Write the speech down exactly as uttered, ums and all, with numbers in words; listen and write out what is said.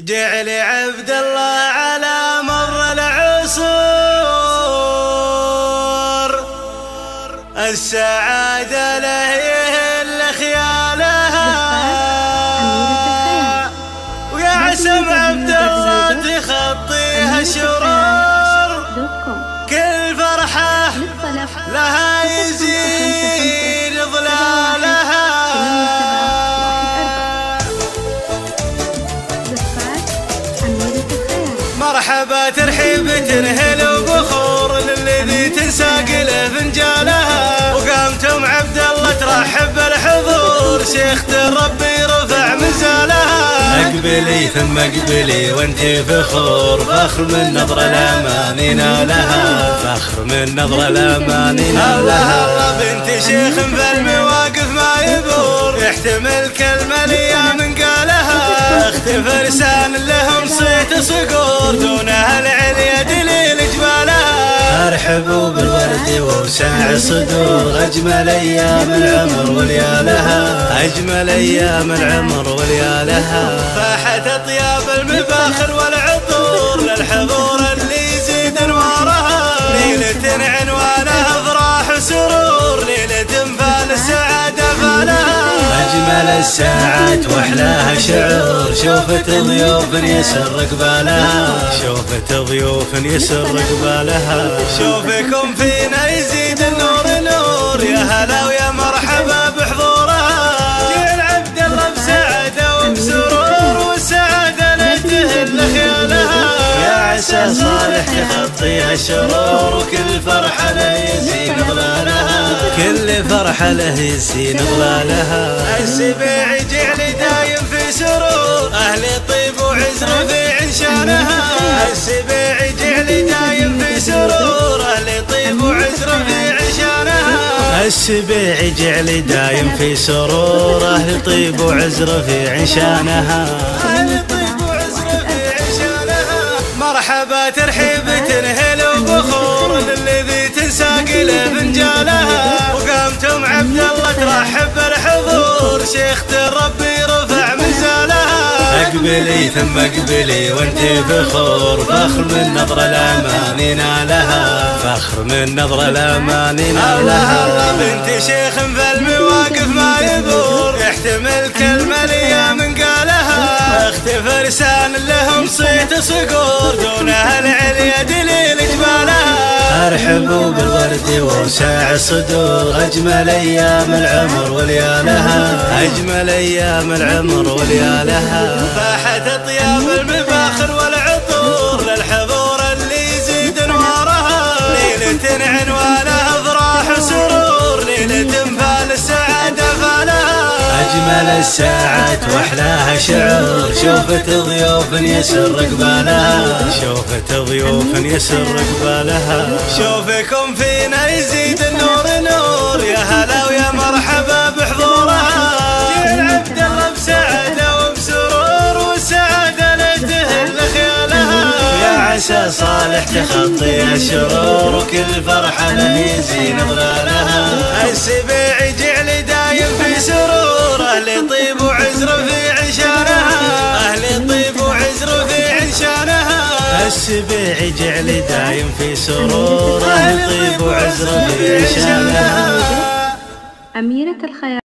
جعل عبد الله على مر العصور السعادة له يهل خيالها ويعسم عبد الله تخطيها شرور كل فرحة لها يزيد ظلالها مرحبا ترحيب ترهل وبخور للذي تنساق له فنجالها وقامت ام عبد الله ترحب الحضور شيخ ربي رفع مزالها اقبلي ثم اقبلي وانت فخور فخر من نظره لامانينا لها فخر من نظره لامانينا لها الله بنت شيخ فالمواقف ما يبور يحتمل كلمه ليا من قالها اختفى لسان لهم صيت صقور دونها العليا دليل جمالها ارحبوا بالورد ووسع الصدور اجمل ايام العمر وليالها اجمل ايام العمر وليالها فاحت اطياب المفاخر والعطور للحضور اللي يزيد انوارها ليله عنوانها افراح وسرور ليله فالسعاده فالها أجمل الساعات وأحلاها شعور شوفت ضيوف يسر قبالها شوفت ضيوف يسر قبالها شوفكم فينا يزيد النور نور يا هلا ويا مرحبا بحضورها جعل عبد الله بسعادة وبسرور والسعادة لا تهل خيالها يا عسى صالح تخطيها الشرور وكل فرحة لا يزيد ظلالها كل فرحة له يزين ظلالها السبيع جعلي دايم في سرور أهلي طيب وعز رفيع شانها السبيع جعلي دايم في سرور أهلي طيب وعز رفيع شانها السبيع جعلي دايم في سرور أهلي طيب وعز رفيع شانها أهلي طيب وعز رفيع شانها مرحبا ترحيب تنهل وبخور للذي تنساقي له فنجالها وقامتم عبد الله ترحب الحضور شيخ ربي رفع مزالها اقبلي ثم اقبلي وانت فخور فخر من نظره لامانينا لها فخر من نظره لامانينا لها الله بنت شيخ فالمواقف ما يبور يحتمل كلمه ليا من قالها اختفى لسان لهم صيت صقور دونها العليا دليل جمالها ارحبوا بالورد ووسع الصدور اجمل ايام العمر وليالها اجمل ايام العمر وليالها فاحت اطياب المفاخر والعطور للحضور اللي يزيد انوارها ليله عنوانها افراح وسرور ليله فالسعاده فالها أجمل الساعات وأحلاها شعور شوفت ضيوف يسر قبالها شوفت ضيوف يسر قبالها شوفكم فينا يزيد النور نور يا هلا ويا مرحبا بحضورها جعل عبد الله بسعادة وبسرور والسعادة لا تهل خيالها يا عسى صالح تخطيها الشرور وكل فرحة لا يزين ظلالها السبيع جعلي دايم في سرور أهلي طيب وعز رفيع شانها أهلي طيب وعز رفيع شانها السبيع جعلي دايم في سرور أهلي طيب وعز رفيع شانها أميرة الخيال.